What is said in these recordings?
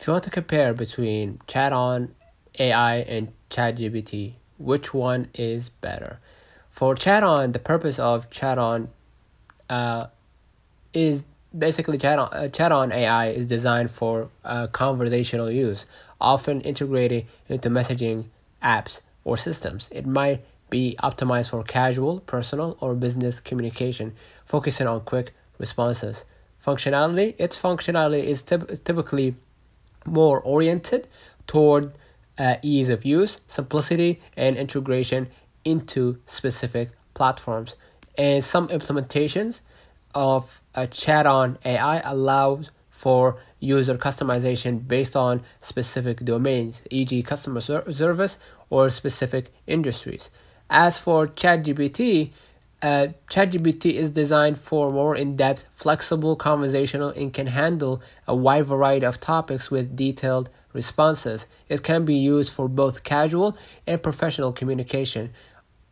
If you want to compare between ChatOn AI and ChatGPT, which one is better? For ChatOn, the purpose of ChatOn is basically ChatOn AI is designed for conversational use, often integrated into messaging apps or systems. It might be optimized for casual, personal, or business communication, focusing on quick responses. Functionality, its functionality is typically more oriented toward ease of use, simplicity, and integration into specific platforms. And some implementations of ChatOn AI allows for user customization based on specific domains, e.g. customer service or specific industries. As for ChatGPT, ChatGPT is designed for more in-depth, flexible, conversational, and can handle a wide variety of topics with detailed responses. It can be used for both casual and professional communication.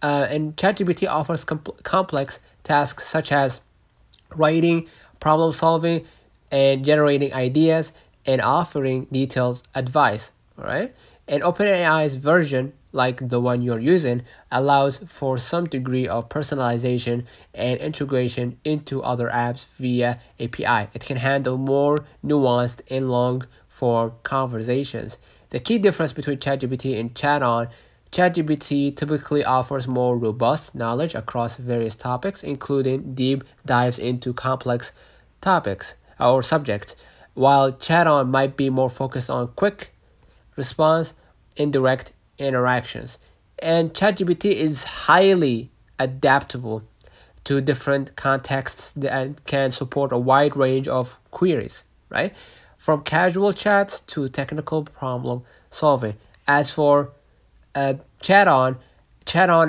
And ChatGPT offers complex tasks such as writing, problem solving, and generating ideas, and offering detailed advice. All right. And OpenAI's version, like the one you're using, allows for some degree of personalization and integration into other apps via API. It can handle more nuanced and long-form conversations. The key difference between ChatGPT and ChatOn: ChatGPT typically offers more robust knowledge across various topics, including deep dives into complex topics or subjects, while ChatOn might be more focused on quick response, indirect interactions. And ChatGPT is highly adaptable to different contexts and can support a wide range of queries, right? From casual chats to technical problem solving. As for ChatOn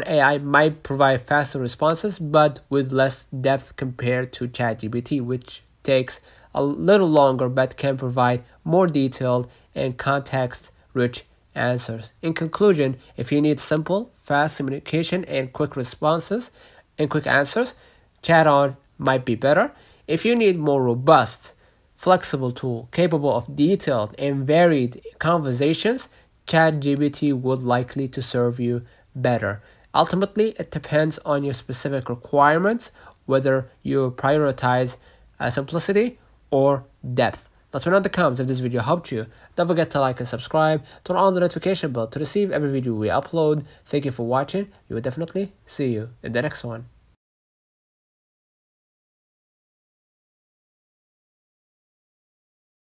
AI might provide faster responses, but with less depth compared to ChatGPT, which takes a little longer but can provide more detailed and context-rich answers. In conclusion, if you need simple, fast communication and quick responses and quick answers, ChatOn might be better. If you need more robust, flexible tool capable of detailed and varied conversations, ChatGPT would likely to serve you better. Ultimately, it depends on your specific requirements, whether you prioritize simplicity or depth. Let me know in the comments if this video helped you. Don't forget to like and subscribe. Turn on the notification bell to receive every video we upload. Thank you for watching. We will definitely see you in the next one.